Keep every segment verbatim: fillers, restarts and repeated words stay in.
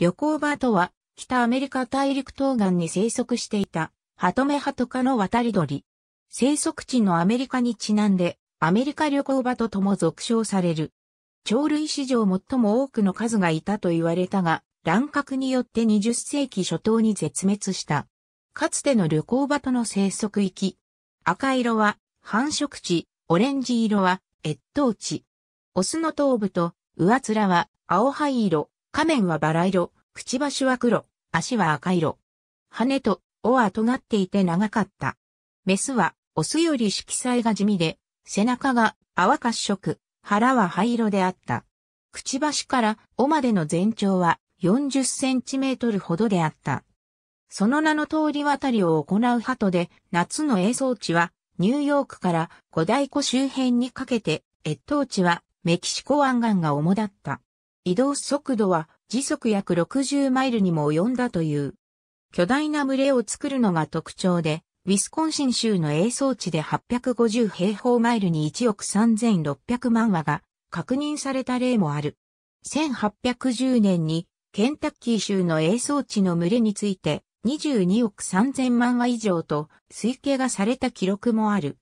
旅行バーとは、北アメリカ大陸東岸に生息していた、ハトメハト科の渡り鳥。生息地のアメリカにちなんで、アメリカ旅行バーととも俗称される。鳥類史上最も多くの数がいたと言われたが、乱獲によってにじゅっ世紀初頭に絶滅した。かつての旅行バーの生息域。赤色は繁殖地、オレンジ色は越冬地。オスの頭部と上面は青灰色、下面はバラ色、くちばしは黒、足は赤色。羽と尾は尖っていて長かった。メスはオスより色彩が地味で、背中が泡褐色、腹は灰色であった。くちばしから尾までの全長はよんじゅっセンチメートルほどであった。その名の通り渡りを行うハトで、夏の営巣地はニューヨークから五大湖周辺にかけて、越冬地はメキシコ湾岸が主だった。移動速度は時速約ろくじゅうマイルにも及んだという。巨大な群れを作るのが特徴で、ウィスコンシン州の営巣地ではっぴゃくごじゅう平方マイルにいちおくさんぜんろっぴゃくまん羽が確認された例もある。せんはっぴゃくじゅうねんにケンタッキー州の営巣地の群れについてにじゅうにおくさんぜんまん羽以上と推計がされた記録もある。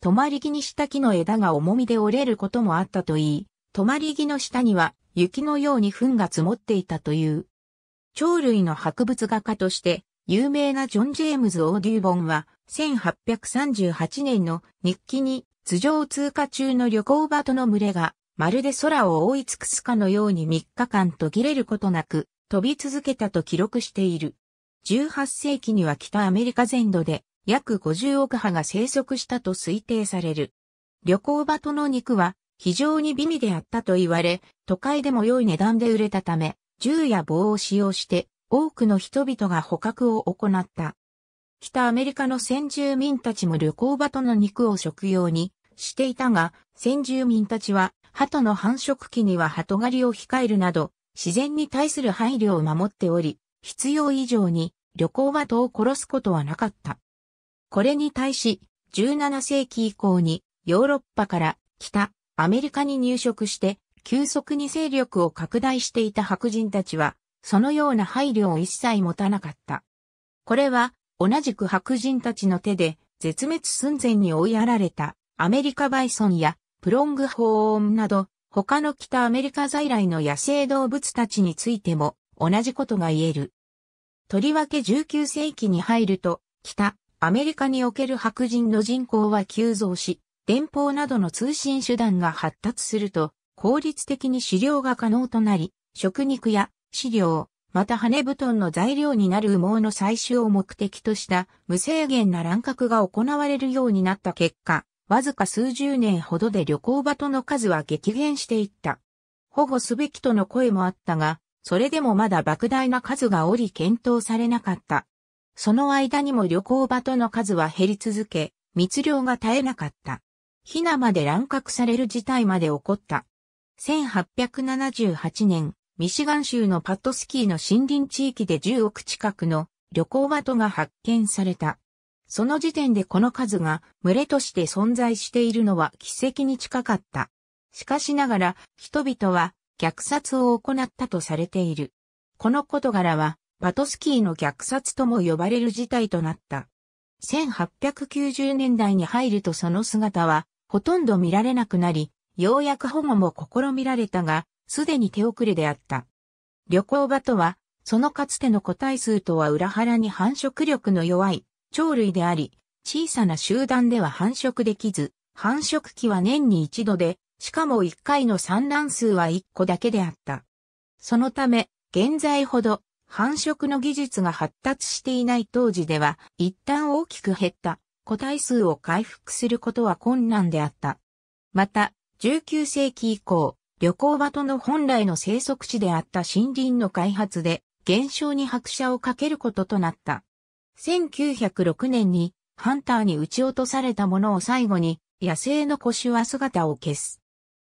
止まり木にした木の枝が重みで折れることもあったといい、止まり木の下には雪のように糞が積もっていたという。鳥類の博物画家として有名なジョン・ジェームズ・オーデューボンはせんはっぴゃくさんじゅうはちねんの日記に頭上を通過中の旅行バーの群れがまるで空を覆い尽くすかのようにみっかかん途切れることなく飛び続けたと記録している。じゅうはっ世紀には北アメリカ全土で約ごじゅうおく羽が生息したと推定される。旅行バーの肉は非常に美味であったと言われ、都会でも良い値段で売れたため、銃や棒を使用して多くの人々が捕獲を行った。北アメリカの先住民たちも旅行バーの肉を食用にしていたが、先住民たちは鳩の繁殖期には鳩狩りを控えるなど、自然に対する配慮を守っており、必要以上に旅行バーを殺すことはなかった。これに対し、じゅうなな世紀以降にヨーロッパから北アメリカに入植して急速に勢力を拡大していた白人たちは、そのような配慮を一切持たなかった。これは同じく白人たちの手で絶滅寸前に追いやられたアメリカバイソンやプロングホーンなど他の北アメリカ在来の野生動物たちについても、同じことが言える。とりわけじゅうきゅう世紀に入ると、北アメリカにおける白人の人口は急増し、電報などの通信手段が発達すると、効率的に狩猟が可能となり、食肉や飼料、また羽布団の材料になる羽毛の採取を目的とした無制限な乱獲が行われるようになった結果、わずか数十年ほどで旅行バーの数は激減していった。保護すべきとの声もあったが、それでもまだ莫大な数がおり検討されなかった。その間にも旅行バーの数は減り続け、密猟が絶えなかった。ヒナまで乱獲される事態まで起こった。せんはっぴゃくななじゅうはちねん、ミシガン州のパトスキーの森林地域でじゅうおく近くの旅行バーが発見された。その時点でこの数が群れとして存在しているのは奇跡に近かった。しかしながら人々は、虐殺を行ったとされている。この事柄は、パトスキーの虐殺とも呼ばれる事態となった。せんはっぴゃくきゅうじゅうねんだいに入るとその姿は、ほとんど見られなくなり、ようやく保護も試みられたが、すでに手遅れであった。旅行バーは、そのかつての個体数とは裏腹に繁殖力の弱い鳥類であり、小さな集団では繁殖できず、繁殖期は年に一度で、しかも一回の産卵数はいっこだけであった。そのため、現在ほど繁殖の技術が発達していない当時では、一旦大きく減った個体数を回復することは困難であった。また、じゅうきゅう世紀以降、旅行バーの本来の生息地であった森林の開発で、減少に拍車をかけることとなった。せんきゅうひゃくろくねんに、ハンターに撃ち落とされたものを最後に、野生のコシは姿を消す。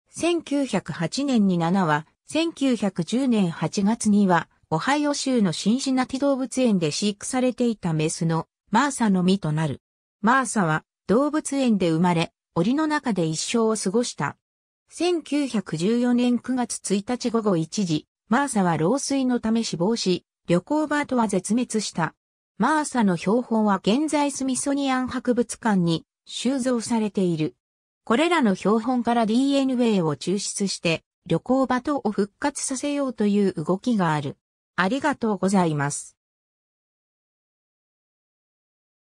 せんきゅうひゃくはちねんになな羽、せんきゅうひゃくじゅうねんはちがつには、オハイオ州のシンシナティ動物園で飼育されていたメスのマーサのみとなる。マーサは動物園で生まれ、檻の中で一生を過ごした。せんきゅうひゃくじゅうよねんくがつついたち午後いちじ、マーサは老衰のため死亡し、旅行バートは絶滅した。マーサの標本は現在スミソニアン博物館に収蔵されている。これらの標本から ディーエヌエー を抽出して、旅行バートを復活させようという動きがある。ありがとうございます。